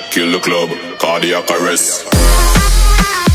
Kill the club, cardiac arrest.